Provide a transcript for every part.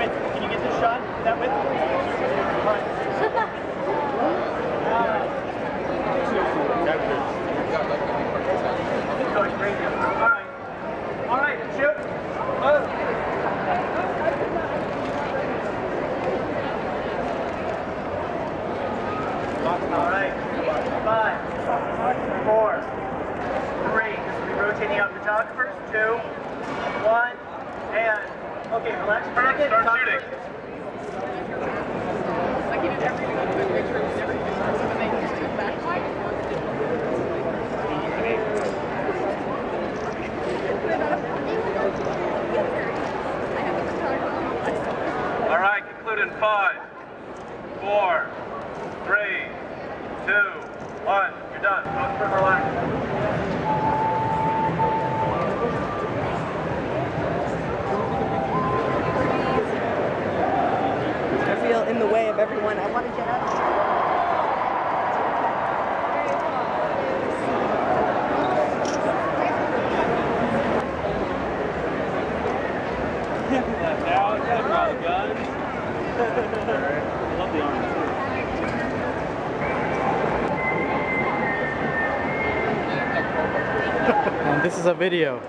width. Can you get this shot? Is that width? Alright. Alright, shoot. Alright. 5, 4, 3. This will be rotating out photographers. 2, 1. And, okay, relax for a second. Start shooting. I can do everything on the picture of everything. So when they use the backlight, all right, conclude in 5, 4, 3, 2, 1. You're done. Relax. In the way of everyone. I want to get out of here. Now it's got all the guns. I love the arms. And this is a video.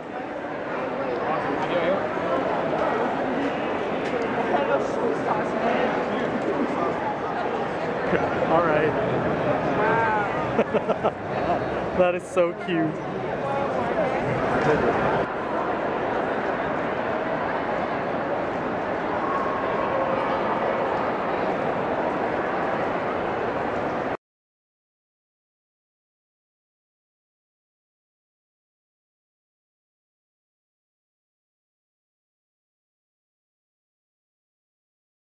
All right. Wow. That is so cute.